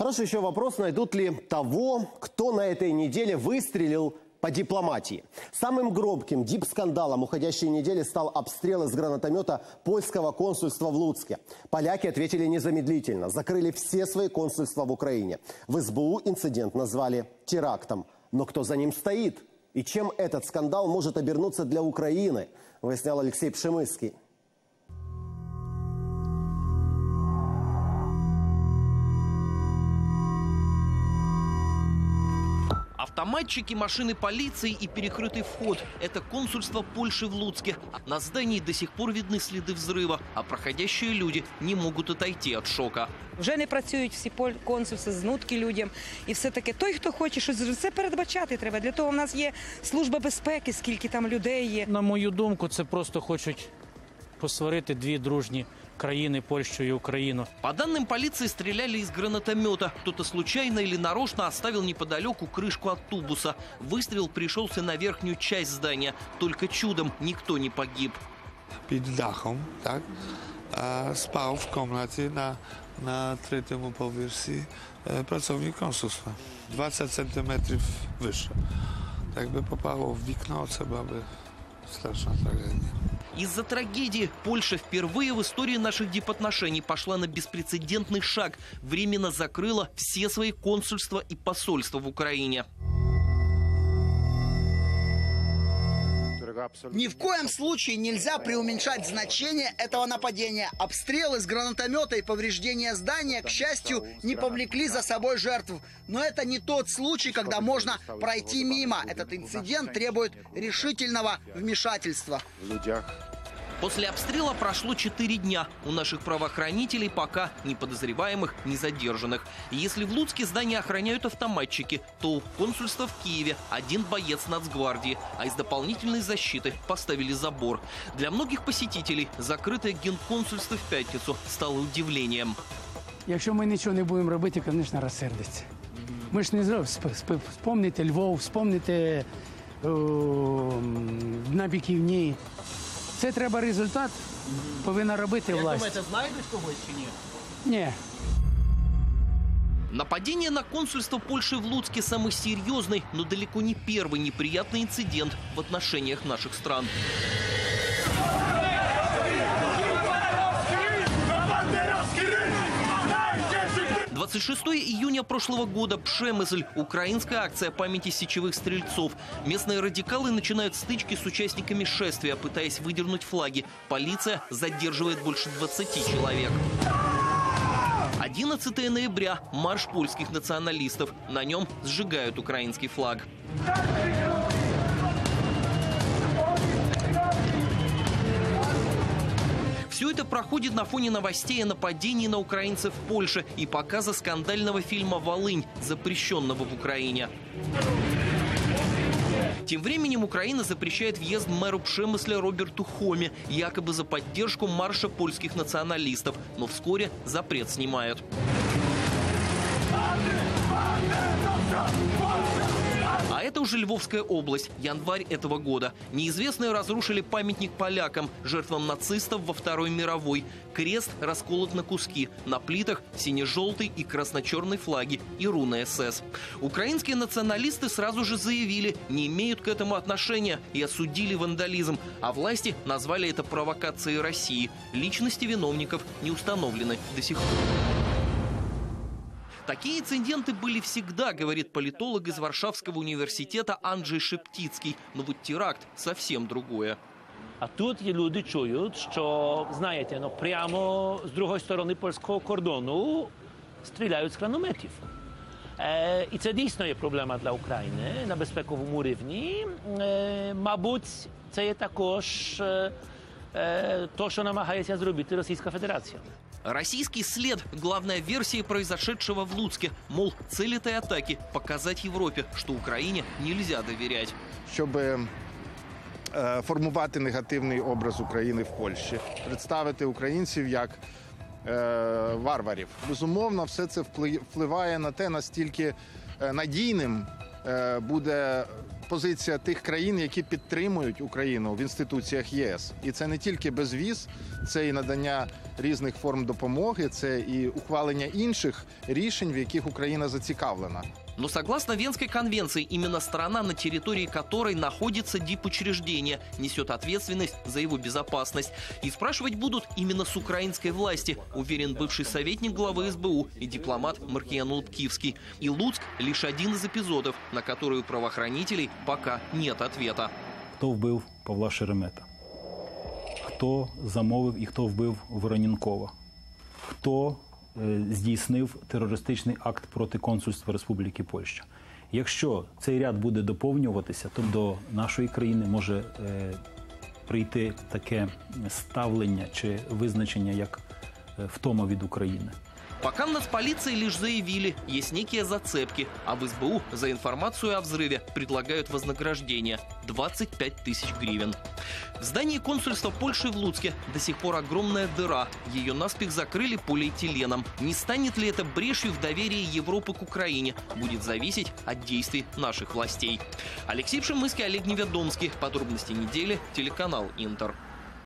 Хороший еще вопрос, найдут ли того, кто на этой неделе выстрелил по дипломатии. Самым громким дипскандалом уходящей недели стал обстрел из гранатомета польского консульства в Луцке. Поляки ответили незамедлительно, закрыли все свои консульства в Украине. В СБУ инцидент назвали терактом. Но кто за ним стоит? И чем этот скандал может обернуться для Украины, выяснял Алексей Пшемыский. Автоматчики, машины полиции и перекрытый вход – это консульство Польши в Луцке. На здании до сих пор видны следы взрыва, а проходящие люди не могут отойти от шока. Вже не працюють всі консульства, знутки людям. І все-таки той, хто хоче щось, це передбачати треба. Для того у нас є служба безпеки, скільки там людей є. На мою думку, це просто хочуть посварити дві дружні країни, Польшу и Украину. По данным полиции, стреляли из гранатомета. Кто-то случайно или нарочно оставил неподалеку крышку от тубуса. Выстрел пришелся на верхнюю часть здания. Только чудом никто не погиб. Под дахом, так, спал в комнате на третьем этаже pracownik консульства. 20 сантиметров выше. Так бы попало в окно, это была бы страшная трагедия. Из-за трагедии Польша впервые в истории наших дипотношений пошла на беспрецедентный шаг. Временно закрыла все свои консульства и посольства в Украине. Ни в коем случае нельзя преуменьшать значение этого нападения. Обстрелы из гранатомета и повреждения здания, к счастью, не повлекли за собой жертв. Но это не тот случай, когда можно пройти мимо. Этот инцидент требует решительного вмешательства. После обстрела прошло 4 дня. У наших правоохранителей пока ни подозреваемых, ни задержанных. И если в Луцке здание охраняют автоматчики, то у консульства в Киеве один боец Нацгвардии, а из дополнительной защиты поставили забор. Для многих посетителей закрытое генконсульство в пятницу стало удивлением. Если мы ничего не будем делать, конечно, рассердится. Мы ж не зря. Вспомните Львов, вспомните на Биківні. Це треба результат, повинна робити власть. Як думаєте, знайдуть когось чи ні? Ні. Нападение на консульство Польши в Луцке – самый серьезный, но далеко не первый неприятный инцидент в отношениях наших стран. – 26 июня прошлого года Пшемысль – украинская акция памяти сечевых стрельцов. Местные радикалы начинают стычки с участниками шествия, пытаясь выдернуть флаги. Полиция задерживает больше 20 человек. 11 ноября – марш польских националистов. На нем сжигают украинский флаг. Все это проходит на фоне новостей о нападении на украинцев в Польше и показа скандального фильма «Волынь», запрещенного в Украине. Тем временем Украина запрещает въезд мэру Пшемысля Роберту Хоми, якобы за поддержку марша польских националистов, но вскоре запрет снимают. А это уже Львовская область, январь этого года. Неизвестные разрушили памятник полякам, жертвам нацистов во Второй мировой. Крест расколот на куски. На плитах сине-желтый и красно-черный флаги и руны СС. Украинские националисты сразу же заявили, не имеют к этому отношения и осудили вандализм. А власти назвали это провокацией России. Личности виновников не установлены до сих пор. Такие инциденты были всегда, говорит политолог из Варшавского университета Анджей Шептицкий. Но вот теракт совсем другое. А тут люди чуют, что, знаете, ну, прямо с другой стороны польского кордону стреляют с гранатометов. И это действительно проблема для Украины на безпековом уровне. Мабуть, это также то, что намагается сделать Российская Федерация. Российский след – главная версия произошедшего в Луцке. Мол, цель этой атаки – показать Европе, что Украине нельзя доверять. Чтобы формировать негативный образ Украины в Польше, представить украинцев как варваров. Безусловно, все это влияет на то, насколько надежным будет позиція тих країн, які підтримують Україну в інституціях ЄС. І це не тільки безвіз, це і надання різних форм допомоги, це і ухвалення інших рішень, в яких Україна зацікавлена. Но согласно Венской конвенции, именно страна, на территории которой находится дипучреждение, несет ответственность за его безопасность. И спрашивать будут именно с украинской власти, уверен бывший советник главы СБУ и дипломат Мархиан Улбкивский. И Луцк лишь один из эпизодов, на который у правоохранителей пока нет ответа. Кто убил Павла Шеремета? Кто замовил и кто убил Вороненкова? Кто здійснив терористичний акт проти консульства Республіки Польща. Якщо цей ряд буде доповнюватися, то до нашої країни може прийти таке ставлення чи визначення, як втома від України. Пока в нацполиции лишь заявили, есть некие зацепки, а в СБУ за информацию о взрыве предлагают вознаграждение – 25 тысяч гривен. В здании консульства Польши в Луцке до сих пор огромная дыра. Ее наспех закрыли полиэтиленом. Не станет ли это брешью в доверии Европы к Украине, будет зависеть от действий наших властей. Алексей Пшемыский, Олег Невердомский. Подробности недели. Телеканал «Интер».